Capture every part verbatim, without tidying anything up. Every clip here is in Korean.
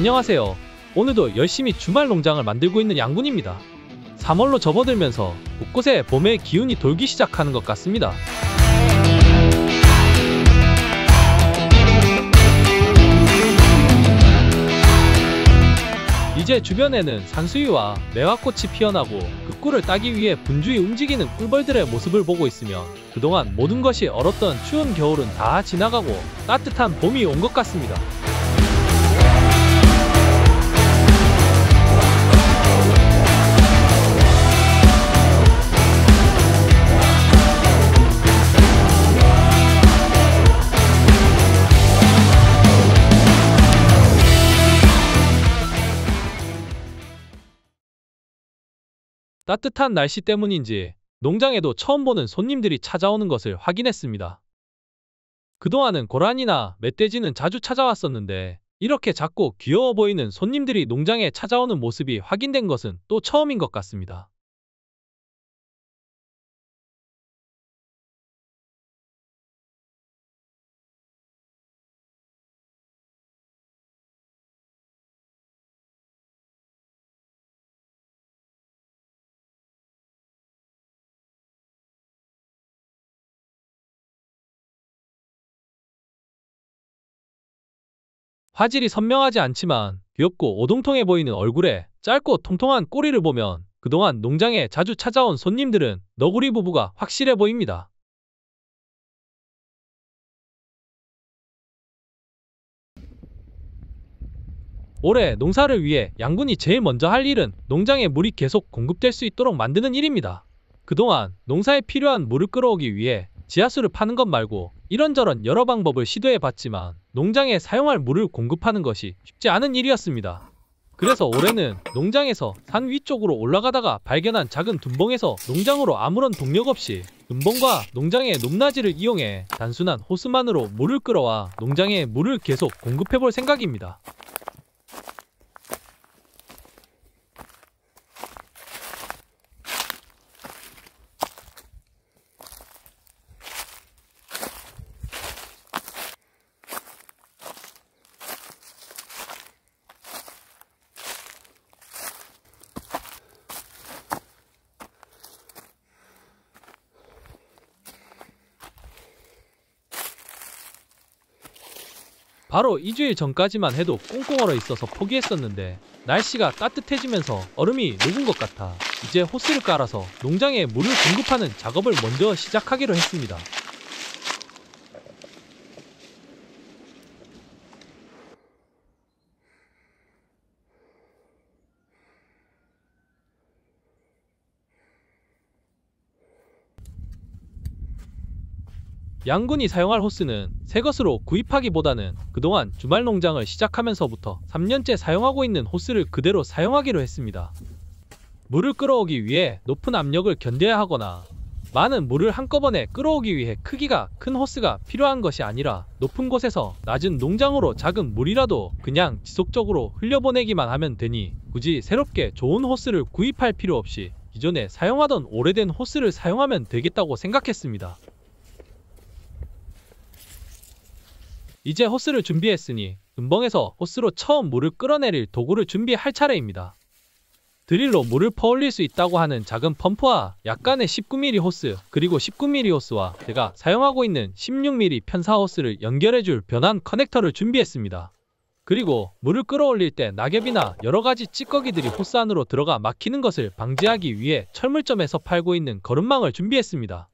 안녕하세요. 오늘도 열심히 주말 농장을 만들고 있는 양군입니다. 삼월로 접어들면서 곳곳에 봄의 기운이 돌기 시작하는 것 같습니다. 이제 주변에는 산수유와 매화꽃이 피어나고 그 꿀을 따기 위해 분주히 움직이는 꿀벌들의 모습을 보고 있으며 그동안 모든 것이 얼었던 추운 겨울은 다 지나가고 따뜻한 봄이 온 것 같습니다. 따뜻한 날씨 때문인지 농장에도 처음 보는 손님들이 찾아오는 것을 확인했습니다. 그동안은 고라니나 멧돼지는 자주 찾아왔었는데 이렇게 작고 귀여워 보이는 손님들이 농장에 찾아오는 모습이 확인된 것은 또 처음인 것 같습니다. 화질이 선명하지 않지만 귀엽고 오동통해 보이는 얼굴에 짧고 통통한 꼬리를 보면 그동안 농장에 자주 찾아온 손님들은 너구리 부부가 확실해 보입니다. 올해 농사를 위해 양군이 제일 먼저 할 일은 농장에 물이 계속 공급될 수 있도록 만드는 일입니다. 그동안 농사에 필요한 물을 끌어오기 위해 지하수를 파는 것 말고 이런저런 여러 방법을 시도해봤지만 농장에 사용할 물을 공급하는 것이 쉽지 않은 일이었습니다. 그래서 올해는 농장에서 산 위쪽으로 올라가다가 발견한 작은 둔봉에서 농장으로 아무런 동력 없이 둔봉과 농장의 높낮이를 이용해 단순한 호스만으로 물을 끌어와 농장에 물을 계속 공급해볼 생각입니다. 바로 이주일 전까지만 해도 꽁꽁 얼어 있어서 포기했었는데 날씨가 따뜻해지면서 얼음이 녹은 것 같아 이제 호스를 깔아서 농장에 물을 공급하는 작업을 먼저 시작하기로 했습니다. 양군이 사용할 호스는 새 것으로 구입하기보다는 그동안 주말 농장을 시작하면서부터 삼 년째 사용하고 있는 호스를 그대로 사용하기로 했습니다. 물을 끌어오기 위해 높은 압력을 견뎌야 하거나 많은 물을 한꺼번에 끌어오기 위해 크기가 큰 호스가 필요한 것이 아니라 높은 곳에서 낮은 농장으로 작은 물이라도 그냥 지속적으로 흘려보내기만 하면 되니 굳이 새롭게 좋은 호스를 구입할 필요 없이 기존에 사용하던 오래된 호스를 사용하면 되겠다고 생각했습니다. 이제 호스를 준비했으니 둔봉에서 호스로 처음 물을 끌어내릴 도구를 준비할 차례입니다. 드릴로 물을 퍼올릴 수 있다고 하는 작은 펌프와 약간의 십구 밀리미터 호스 그리고 십구 밀리미터 호스와 제가 사용하고 있는 십육 밀리미터 편사 호스를 연결해줄 변환 커넥터를 준비했습니다. 그리고 물을 끌어올릴 때 낙엽이나 여러가지 찌꺼기들이 호스 안으로 들어가 막히는 것을 방지하기 위해 철물점에서 팔고 있는 거름망을 준비했습니다.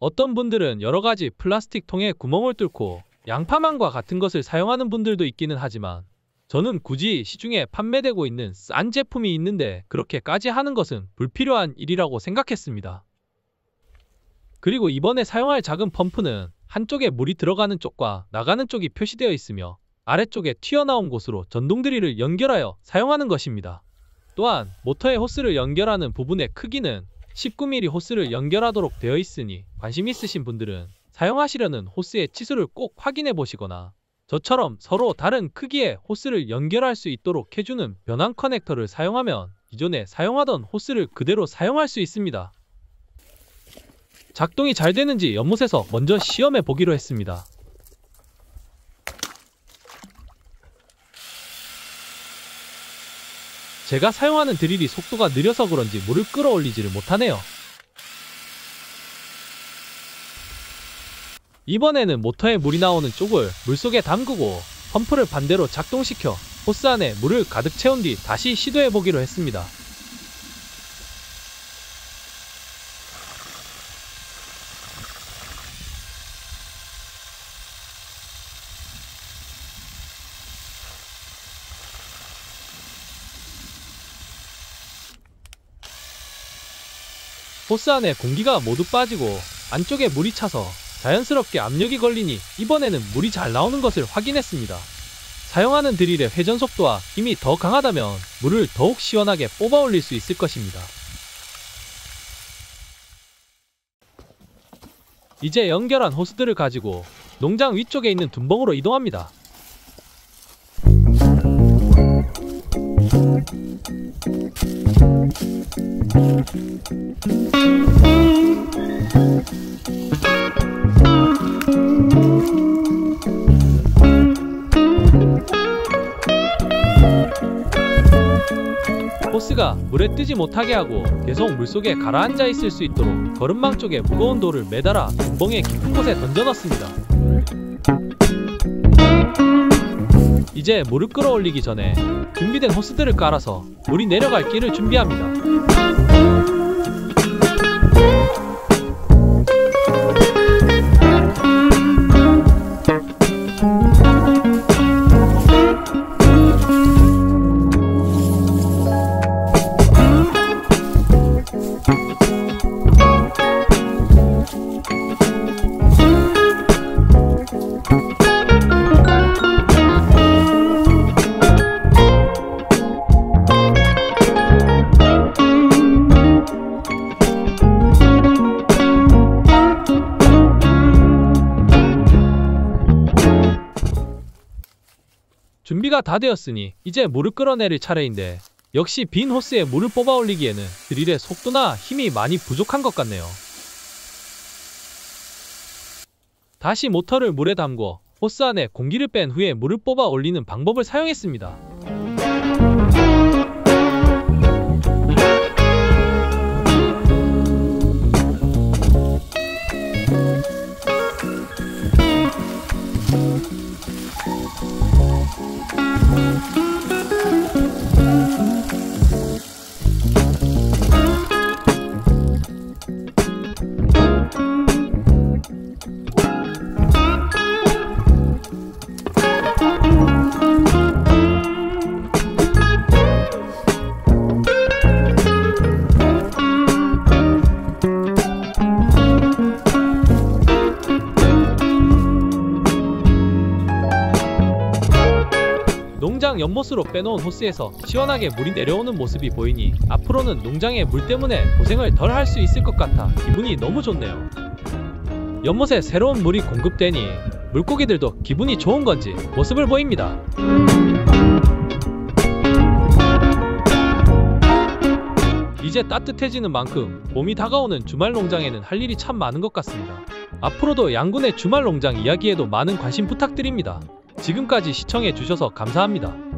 어떤 분들은 여러가지 플라스틱 통에 구멍을 뚫고 양파망과 같은 것을 사용하는 분들도 있기는 하지만 저는 굳이 시중에 판매되고 있는 싼 제품이 있는데 그렇게까지 하는 것은 불필요한 일이라고 생각했습니다. 그리고 이번에 사용할 작은 펌프는 한쪽에 물이 들어가는 쪽과 나가는 쪽이 표시되어 있으며 아래쪽에 튀어나온 곳으로 전동 드릴을 연결하여 사용하는 것입니다. 또한 모터의 호스를 연결하는 부분의 크기는 십구 밀리미터 호스를 연결하도록 되어 있으니 관심 있으신 분들은 사용하시려는 호스의 치수를 꼭 확인해 보시거나 저처럼 서로 다른 크기의 호스를 연결할 수 있도록 해주는 변환 커넥터를 사용하면 기존에 사용하던 호스를 그대로 사용할 수 있습니다. 작동이 잘 되는지 연못에서 먼저 시험해 보기로 했습니다. 제가 사용하는 드릴이 속도가 느려서 그런지 물을 끌어올리지를 못하네요. 이번에는 모터에 물이 나오는 쪽을 물속에 담그고 펌프를 반대로 작동시켜 호스 안에 물을 가득 채운 뒤 다시 시도해보기로 했습니다. 호스 안에 공기가 모두 빠지고 안쪽에 물이 차서 자연스럽게 압력이 걸리니 이번에는 물이 잘 나오는 것을 확인했습니다. 사용하는 드릴의 회전 속도와 힘이 더 강하다면 물을 더욱 시원하게 뽑아 올릴 수 있을 것입니다. 이제 연결한 호스들을 가지고 농장 위쪽에 있는 둔벙으로 이동합니다. 호스가 물에 뜨지 못하게 하고 계속 물속에 가라앉아 있을 수 있도록 거름망 쪽에 무거운 돌을 매달아 둔벙의 깊은 곳에 던져 넣습니다. 이제 물을 끌어올리기 전에 준비된 호스들을 깔아서 물이 내려갈 길을 준비합니다. 준비가 다 되었으니 이제 물을 끌어내릴 차례인데 역시 빈 호스에 물을 뽑아 올리기에는 드릴의 속도나 힘이 많이 부족한 것 같네요. 다시 모터를 물에 담궈 호스 안에 공기를 뺀 후에 물을 뽑아 올리는 방법을 사용했습니다. 농장 연못으로 빼놓은 호스에서 시원하게 물이 내려오는 모습이 보이니 앞으로는 농장의 물 때문에 고생을 덜 할 수 있을 것 같아 기분이 너무 좋네요. 연못에 새로운 물이 공급되니 물고기들도 기분이 좋은 건지 모습을 보입니다. 이제 따뜻해지는 만큼 봄이 다가오는 주말 농장에는 할 일이 참 많은 것 같습니다. 앞으로도 양군의 주말 농장 이야기에도 많은 관심 부탁드립니다. 지금까지 시청해주셔서 감사합니다.